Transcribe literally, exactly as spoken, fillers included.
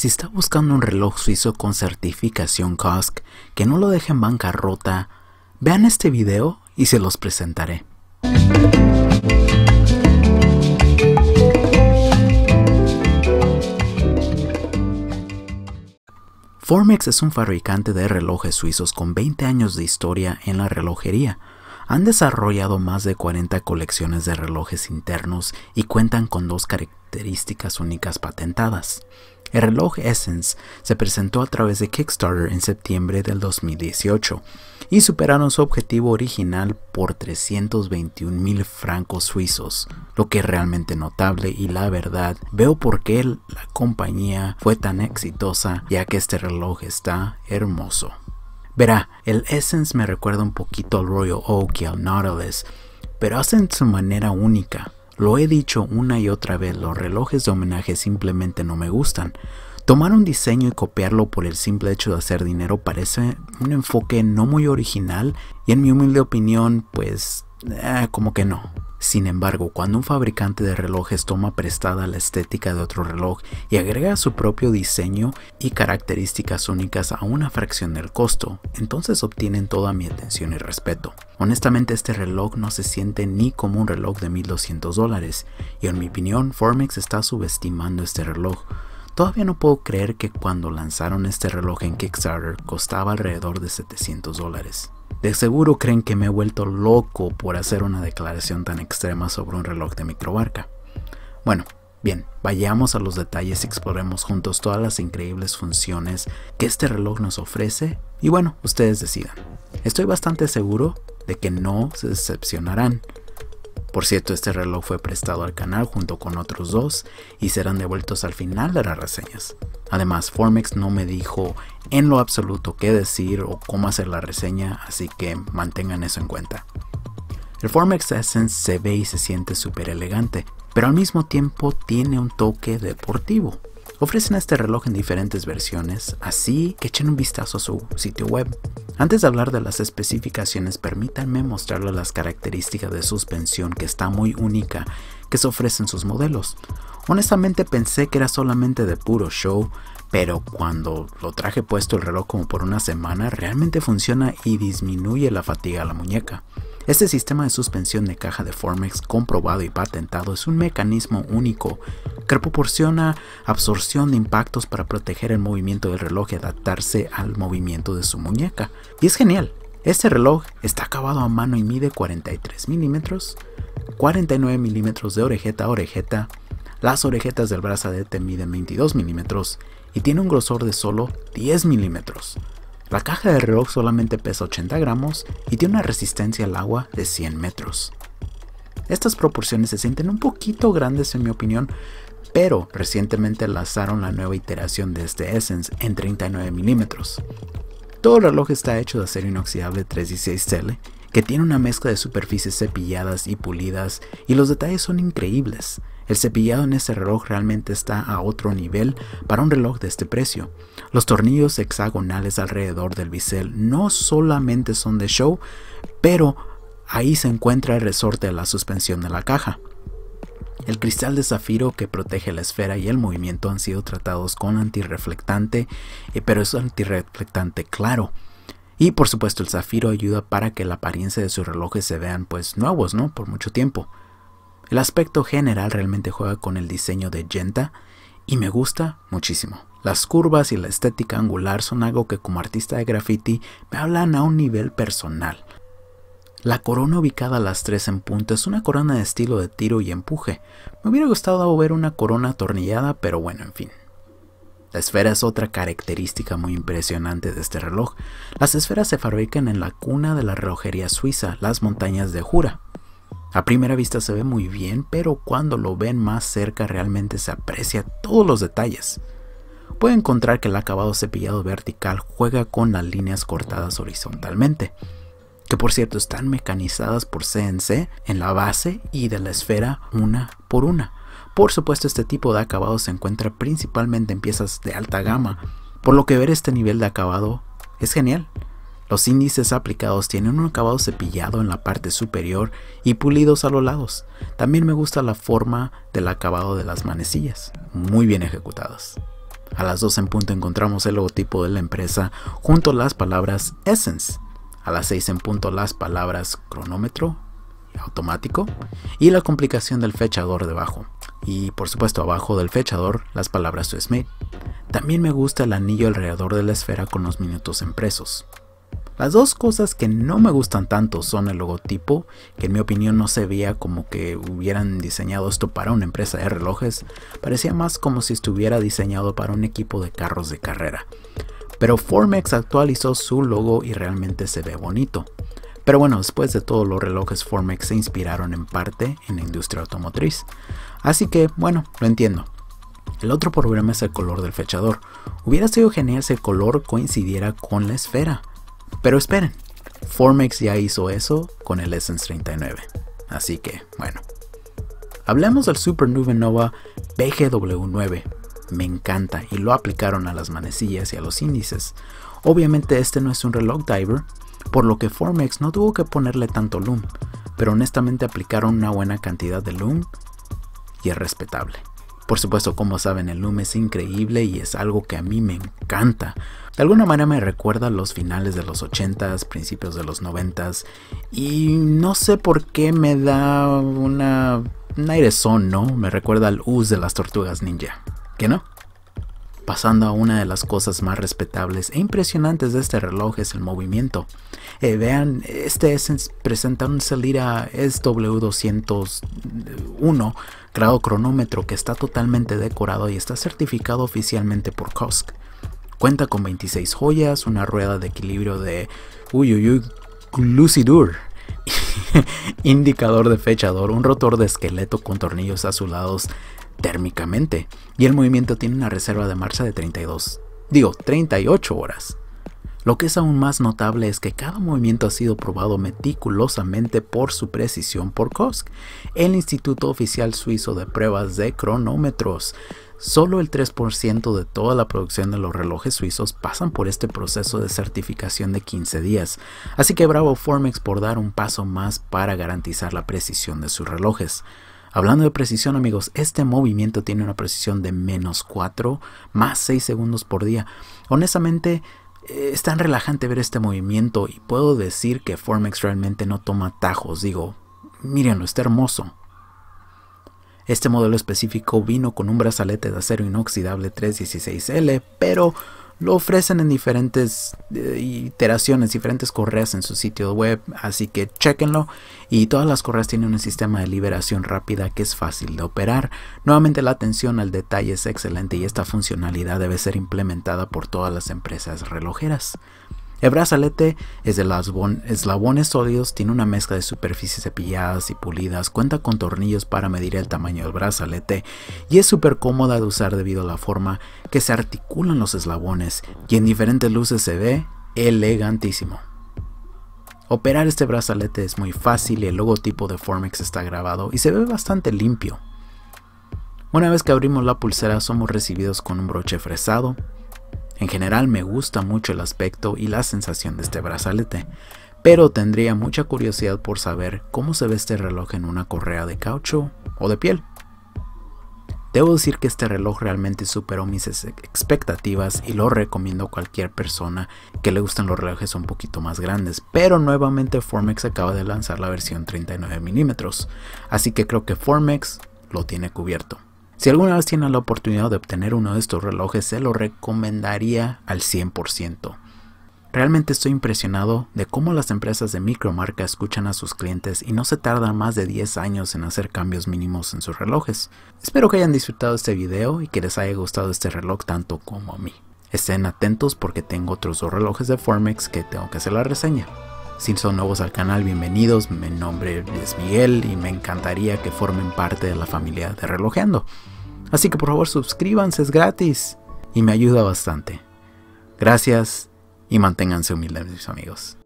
Si está buscando un reloj suizo con certificación C O S C que no lo deje en bancarrota, vean este video y se los presentaré. Formex es un fabricante de relojes suizos con veinte años de historia en la relojería. Han desarrollado más de cuarenta colecciones de relojes internos y cuentan con dos características únicas patentadas. El reloj Essence se presentó a través de Kickstarter en septiembre del dos mil dieciocho y superaron su objetivo original por trescientos veintiún mil francos suizos, lo que es realmente notable, y la verdad veo por qué la compañía fue tan exitosa, ya que este reloj está hermoso. Verá, el Essence me recuerda un poquito al Royal Oak y al Nautilus, pero hacen su manera única. Lo he dicho una y otra vez, los relojes de homenaje simplemente no me gustan. Tomar un diseño y copiarlo por el simple hecho de hacer dinero parece un enfoque no muy original y, en mi humilde opinión, pues eh, como que no. Sin embargo, cuando un fabricante de relojes toma prestada la estética de otro reloj y agrega su propio diseño y características únicas a una fracción del costo, entonces obtienen toda mi atención y respeto. Honestamente, este reloj no se siente ni como un reloj de mil doscientos dólares, y en mi opinión, Formex está subestimando este reloj. Todavía no puedo creer que cuando lanzaron este reloj en Kickstarter costaba alrededor de setecientos dólares. De seguro creen que me he vuelto loco por hacer una declaración tan extrema sobre un reloj de microbarca. Bueno, bien, vayamos a los detalles y exploremos juntos todas las increíbles funciones que este reloj nos ofrece, y bueno, ustedes decidan. Estoy bastante seguro de que no se decepcionarán. Por cierto, este reloj fue prestado al canal junto con otros dos y serán devueltos al final de las reseñas. Además, Formex no me dijo en lo absoluto qué decir o cómo hacer la reseña, así que mantengan eso en cuenta. El Formex Essence se ve y se siente súper elegante, pero al mismo tiempo tiene un toque deportivo. Ofrecen este reloj en diferentes versiones, así que echen un vistazo a su sitio web. Antes de hablar de las especificaciones, permítanme mostrarles las características de suspensión que está muy única que se ofrecen sus modelos. Honestamente pensé que era solamente de puro show, pero cuando lo traje puesto el reloj como por una semana, realmente funciona y disminuye la fatiga a la muñeca. Este sistema de suspensión de caja de Formex, comprobado y patentado, es un mecanismo único que proporciona absorción de impactos para proteger el movimiento del reloj y adaptarse al movimiento de su muñeca. Y es genial. Este reloj está acabado a mano y mide cuarenta y tres milímetros, cuarenta y nueve milímetros de orejeta a orejeta. Las orejetas del brazalete miden veintidós milímetros y tiene un grosor de solo diez milímetros. La caja del reloj solamente pesa ochenta gramos y tiene una resistencia al agua de cien metros. Estas proporciones se sienten un poquito grandes en mi opinión, pero recientemente lanzaron la nueva iteración de este Essence en treinta y nueve milímetros. Todo el reloj está hecho de acero inoxidable trescientos dieciséis T L, que tiene una mezcla de superficies cepilladas y pulidas, y los detalles son increíbles. El cepillado en este reloj realmente está a otro nivel para un reloj de este precio. Los tornillos hexagonales alrededor del bisel no solamente son de show, pero ahí se encuentra el resorte de la suspensión de la caja. El cristal de zafiro que protege la esfera y el movimiento han sido tratados con antirreflectante, pero es antirreflectante claro. Y por supuesto el zafiro ayuda para que la apariencia de sus relojes se vean pues nuevos, ¿no? Por mucho tiempo. El aspecto general realmente juega con el diseño de Genta y me gusta muchísimo. Las curvas y la estética angular son algo que como artista de graffiti me hablan a un nivel personal. La corona ubicada a las tres en punto es una corona de estilo de tiro y empuje. Me hubiera gustado ver una corona atornillada, pero bueno, en fin. La esfera es otra característica muy impresionante de este reloj. Las esferas se fabrican en la cuna de la relojería suiza, las montañas de Jura. A primera vista se ve muy bien, pero cuando lo ven más cerca realmente se aprecia todos los detalles. Puede encontrar que el acabado cepillado vertical juega con las líneas cortadas horizontalmente, que por cierto están mecanizadas por C N C en la base y de la esfera una por una. Por supuesto, este tipo de acabado se encuentra principalmente en piezas de alta gama, por lo que ver este nivel de acabado es genial. Los índices aplicados tienen un acabado cepillado en la parte superior y pulidos a los lados. También me gusta la forma del acabado de las manecillas, muy bien ejecutadas. A las doce en punto encontramos el logotipo de la empresa junto a las palabras Essence. A las seis en punto las palabras cronómetro, automático y la complicación del fechador debajo. Y por supuesto abajo del fechador las palabras to Smith. También me gusta el anillo alrededor de la esfera con los minutos impresos. Las dos cosas que no me gustan tanto son el logotipo, que en mi opinión no se veía como que hubieran diseñado esto para una empresa de relojes, parecía más como si estuviera diseñado para un equipo de carros de carrera. Pero Formex actualizó su logo y realmente se ve bonito. Pero bueno, después de todo, los relojes Formex se inspiraron en parte en la industria automotriz. Así que bueno, lo entiendo. El otro problema es el color del fechador. Hubiera sido genial si el color coincidiera con la esfera. Pero esperen, Formex ya hizo eso con el Essence treinta y nueve. Así que bueno. Hablemos del Super Nube Nova B G W nueve. Me encanta y lo aplicaron a las manecillas y a los índices. Obviamente este no es un reloj diver, por lo que Formex no tuvo que ponerle tanto loom, pero honestamente aplicaron una buena cantidad de loom y es respetable. Por supuesto, como saben, el loom es increíble y es algo que a mí me encanta. De alguna manera me recuerda a los finales de los ochentas, principios de los noventas, y no sé por qué me da una, un airezón, ¿no? Me recuerda al U S de las Tortugas Ninja, ¿qué no? Pasando a una de las cosas más respetables e impresionantes de este reloj es el movimiento. Eh, vean, este Essence presenta un salida S W doscientos uno grado cronómetro que está totalmente decorado y está certificado oficialmente por C O S C. Cuenta con veintiséis joyas, una rueda de equilibrio de uyuyuy Glucidur, indicador de fechador, un rotor de esqueleto con tornillos azulados térmicamente, y el movimiento tiene una reserva de marcha de treinta y dos, digo, treinta y ocho horas. Lo que es aún más notable es que cada movimiento ha sido probado meticulosamente por su precisión por C O S C, el Instituto Oficial Suizo de Pruebas de Cronómetros. Solo el tres por ciento de toda la producción de los relojes suizos pasan por este proceso de certificación de quince días, así que bravo Formex por dar un paso más para garantizar la precisión de sus relojes. Hablando de precisión, amigos, este movimiento tiene una precisión de menos cuatro más seis segundos por día. Honestamente, es tan relajante ver este movimiento y puedo decir que Formex realmente no toma atajos. Digo, mírenlo, está hermoso. Este modelo específico vino con un brazalete de acero inoxidable tres dieciséis L, pero lo ofrecen en diferentes eh, iteraciones, diferentes correas en su sitio web, así que chequenlo. Y todas las correas tienen un sistema de liberación rápida que es fácil de operar. Nuevamente la atención al detalle es excelente y esta funcionalidad debe ser implementada por todas las empresas relojeras. El brazalete es de los eslabones sólidos, tiene una mezcla de superficies cepilladas y pulidas, cuenta con tornillos para medir el tamaño del brazalete y es súper cómoda de usar debido a la forma que se articulan los eslabones y en diferentes luces se ve elegantísimo. Operar este brazalete es muy fácil y el logotipo de Formex está grabado y se ve bastante limpio. Una vez que abrimos la pulsera somos recibidos con un broche fresado. En general me gusta mucho el aspecto y la sensación de este brazalete, pero tendría mucha curiosidad por saber cómo se ve este reloj en una correa de caucho o de piel. Debo decir que este reloj realmente superó mis expectativas y lo recomiendo a cualquier persona que le gustan los relojes un poquito más grandes, pero nuevamente Formex acaba de lanzar la versión treinta y nueve milímetros, así que creo que Formex lo tiene cubierto. Si alguna vez tienen la oportunidad de obtener uno de estos relojes, se lo recomendaría al cien por ciento. Realmente estoy impresionado de cómo las empresas de micromarca escuchan a sus clientes y no se tardan más de diez años en hacer cambios mínimos en sus relojes. Espero que hayan disfrutado este video y que les haya gustado este reloj tanto como a mí. Estén atentos porque tengo otros dos relojes de Formex que tengo que hacer la reseña. Si son nuevos al canal, bienvenidos, mi nombre es Miguel y me encantaría que formen parte de la familia de Relojeando. Así que por favor suscríbanse, es gratis y me ayuda bastante. Gracias y manténganse humildes, mis amigos.